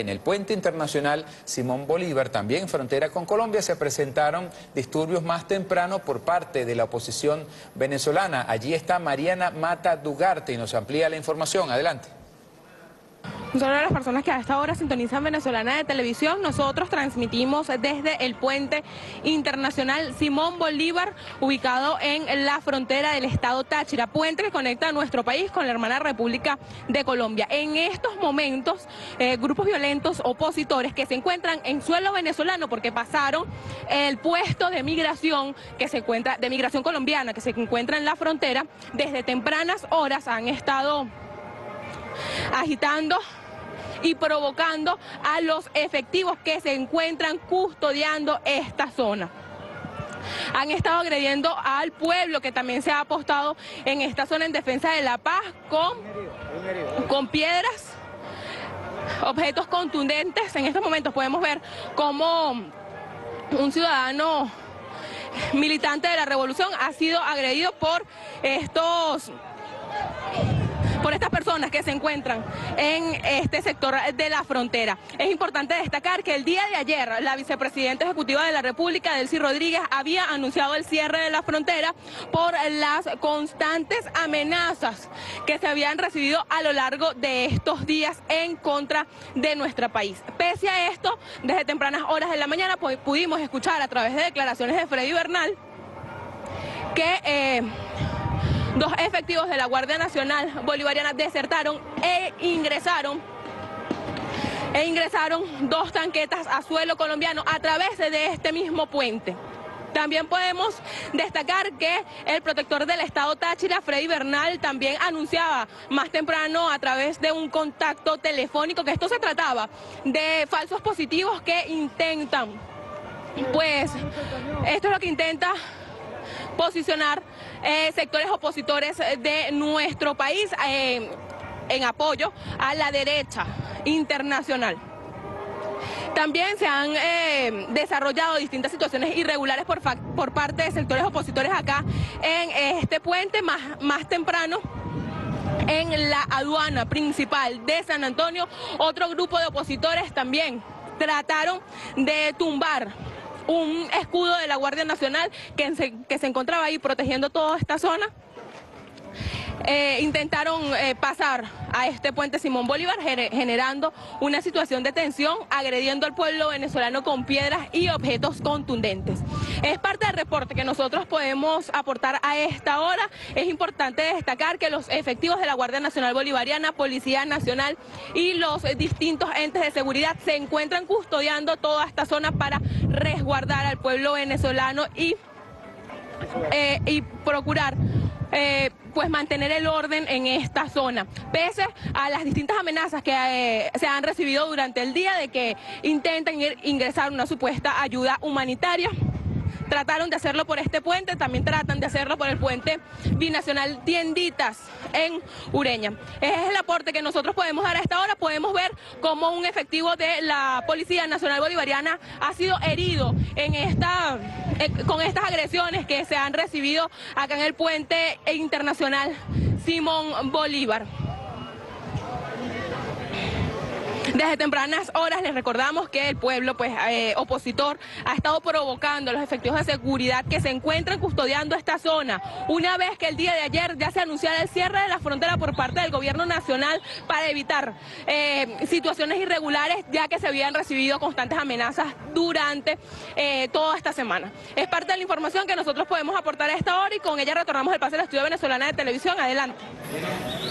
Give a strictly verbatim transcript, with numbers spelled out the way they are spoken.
en el puente internacional Simón Bolívar, también frontera con Colombia, se presentaron disturbios más temprano por parte de la oposición venezolana. Allí está Mariana Mata Dugarte y nos amplía la información. Adelante. Son las personas que a esta hora sintonizan Venezolana de Televisión. Nosotros transmitimos desde el puente internacional Simón Bolívar, ubicado en la frontera del estado Táchira, puente que conecta a nuestro país con la hermana República de Colombia. En estos momentos, eh, grupos violentos opositores que se encuentran en suelo venezolano porque pasaron el puesto de migración que se encuentra, de migración colombiana, que se encuentra en la frontera, desde tempranas horas han estado agitando y provocando a los efectivos que se encuentran custodiando esta zona. Han estado agrediendo al pueblo que también se ha apostado en esta zona en defensa de la paz con, con piedras, objetos contundentes. En estos momentos podemos ver cómo un ciudadano militante de la revolución ha sido agredido por estos... por estas personas que se encuentran en este sector de la frontera. Es importante destacar que el día de ayer la vicepresidenta ejecutiva de la República, Delcy Rodríguez, había anunciado el cierre de la frontera por las constantes amenazas que se habían recibido a lo largo de estos días en contra de nuestro país. Pese a esto, desde tempranas horas de la mañana pues, pudimos escuchar a través de declaraciones de Freddy Bernal que... Eh, Dos efectivos de la Guardia Nacional Bolivariana desertaron e ingresaron, e ingresaron dos tanquetas a suelo colombiano a través de este mismo puente. También podemos destacar que el protector del estado Táchira, Freddy Bernal, también anunciaba más temprano a través de un contacto telefónico que esto se trataba de falsos positivos que intentan, pues esto es lo que intenta posicionar eh, sectores opositores de nuestro país eh, en apoyo a la derecha internacional. También se han eh, desarrollado distintas situaciones irregulares por, por parte de sectores opositores acá en este puente, más, más temprano. En la aduana principal de San Antonio, otro grupo de opositores también trataron de tumbar un escudo de la Guardia Nacional que se, que se encontraba ahí protegiendo toda esta zona. Eh, intentaron eh, pasar a este puente Simón Bolívar generando una situación de tensión, agrediendo al pueblo venezolano con piedras y objetos contundentes. Es parte del reporte que nosotros podemos aportar a esta hora. Es importante destacar que los efectivos de la Guardia Nacional Bolivariana, Policía Nacional y los distintos entes de seguridad se encuentran custodiando toda esta zona para resguardar al pueblo venezolano y, eh, y procurar... Eh, pues mantener el orden en esta zona, pese a las distintas amenazas que eh, se han recibido durante el día de que intentan ingresar una supuesta ayuda humanitaria. Trataron de hacerlo por este puente, también tratan de hacerlo por el puente binacional Tienditas en Ureña. Ese es el aporte que nosotros podemos dar a esta hora. Podemos ver cómo un efectivo de la Policía Nacional Bolivariana ha sido herido en esta, eh, con estas agresiones que se han recibido acá en el puente internacional Simón Bolívar. Desde tempranas horas les recordamos que el pueblo pues, eh, opositor ha estado provocando los efectivos de seguridad que se encuentran custodiando esta zona. Una vez que el día de ayer ya se anunciara el cierre de la frontera por parte del gobierno nacional para evitar eh, situaciones irregulares, ya que se habían recibido constantes amenazas durante eh, toda esta semana. Es parte de la información que nosotros podemos aportar a esta hora y con ella retornamos el pase al estudio Venezolana de Televisión. Adelante.